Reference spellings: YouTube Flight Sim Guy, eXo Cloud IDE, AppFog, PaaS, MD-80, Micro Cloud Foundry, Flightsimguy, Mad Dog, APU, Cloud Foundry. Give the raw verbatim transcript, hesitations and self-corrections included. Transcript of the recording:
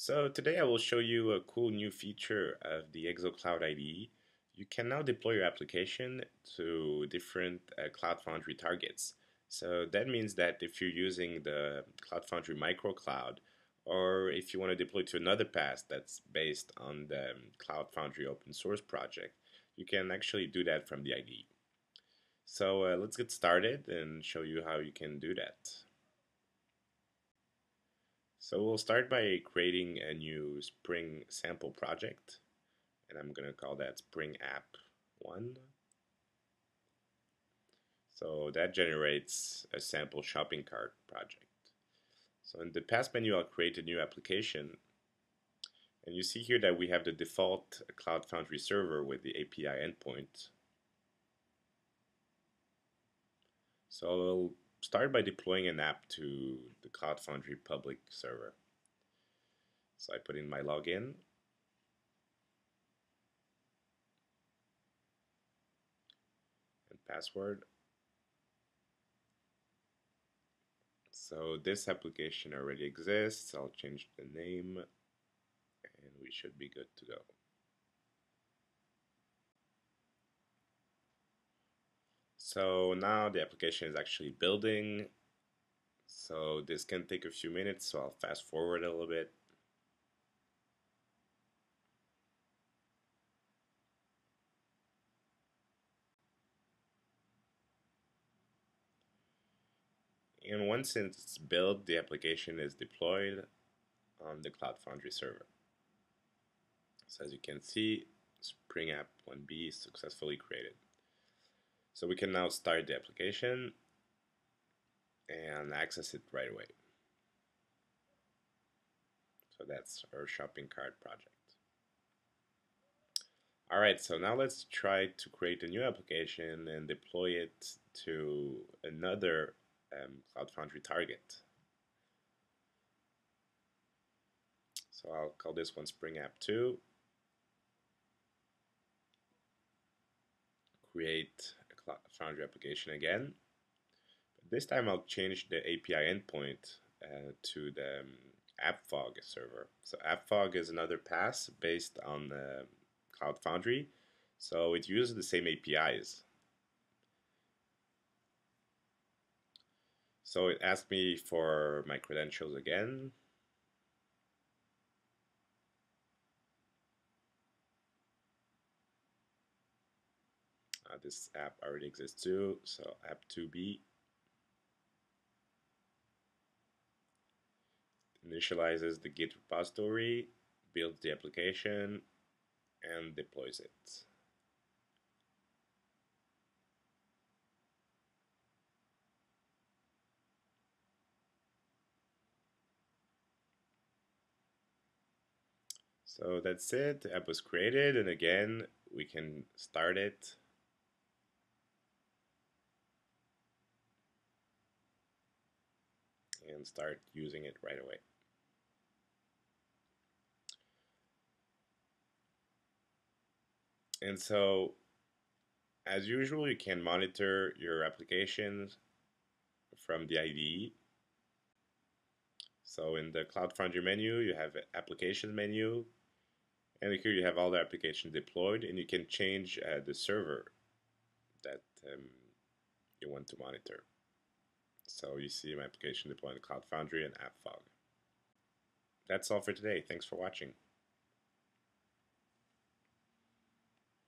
So today I will show you a cool new feature of the eXo Cloud I D E. You can now deploy your application to different uh, Cloud Foundry targets. So that means that if you're using the Cloud Foundry microcloud, or if you want to deploy to another pass that's based on the Cloud Foundry open source project, you can actually do that from the I D E. So uh, let's get started and show you how you can do that. So we'll start by creating a new Spring sample project, and I'm going to call that Spring App one. So that generates a sample shopping cart project. So in the pass menu, I'll create a new application, and you see here that we have the default Cloud Foundry server with the A P I endpoint. So I'll start by deploying an app to the Cloud Foundry public server. So I put in my login. And password. So this application already exists. I'll change the name. And we should be good to go. So now the application is actually building, so this can take a few minutes, so I'll fast forward a little bit. And once it's built, the application is deployed on the Cloud Foundry server. So as you can see, Spring App one B is successfully created. So we can now start the application and access it right away. So that's our shopping cart project. Alright, so now let's try to create a new application and deploy it to another um, Cloud Foundry target. So I'll call this one Spring App two. Create Foundry application again. But this time I'll change the A P I endpoint uh, to the um, AppFog server. So AppFog is another pass based on uh, Cloud Foundry, so it uses the same A P Is. So it asked me for my credentials again. Uh, this app already exists too, so app two B. Initializes the Git repository, builds the application, and deploys it. So that's it, the app was created, and again, we can start it. And start using it right away. And so, as usual, you can monitor your applications from the I D E. So in the Cloud Foundry menu, you have application menu, and here you have all the applications deployed, and you can change uh, the server that um, you want to monitor. So you see my application deployed in Cloud Foundry and AppFog. That's all for today. Thanks for watching.